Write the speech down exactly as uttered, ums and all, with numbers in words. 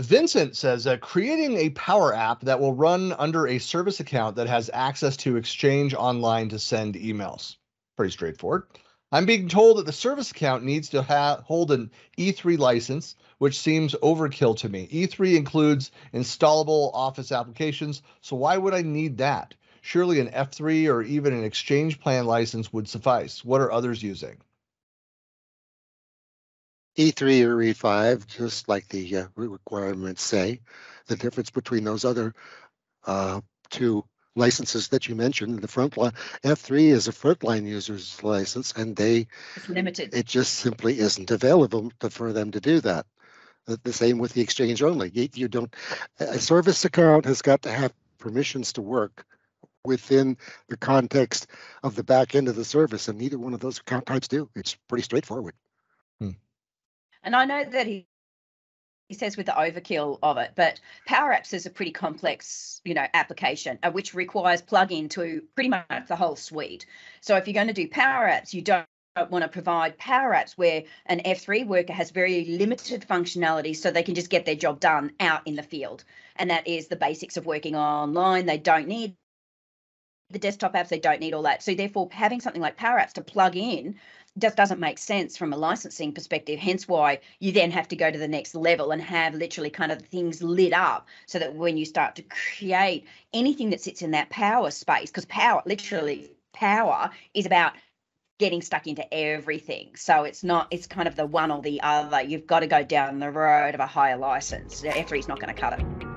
Vincent says, uh, creating a Power App that will run under a service account that has access to Exchange Online to send emails. Pretty straightforward. I'm being told that the service account needs to ha hold an E three license, which seems overkill to me. E three includes installable Office applications, so why would I need that? Surely an F three or even an Exchange Plan license would suffice. What are others using? E three or E five, just like the uh, requirements say. The difference between those other uh, two licenses that you mentioned, the front line, F three is a frontline user's license, and they it's limited. It just simply isn't available to, for them to do that. The, the same with the Exchange Only. You, you don't. A service account has got to have permissions to work within the context of the back end of the service, and neither one of those account types do. It's pretty straightforward. Hmm. And I know that he he says with the overkill of it, but Power Apps is a pretty complex, you know, application, uh, which requires plug-in to pretty much the whole suite. So if you're going to do Power Apps, you don't want to provide Power Apps where an F three worker has very limited functionality, so they can just get their job done out in the field. And that is the basics of working online. They don't need the desktop apps, they don't need all that. So therefore, having something like Power Apps to plug in just doesn't make sense from a licensing perspective, hence why you then have to go to the next level and have literally kind of things lit up so that when you start to create anything that sits in that power space, because power, literally power, is about getting stuck into everything. So it's not, it's kind of the one or the other. You've got to go down the road of a higher license. F three is not going to cut it.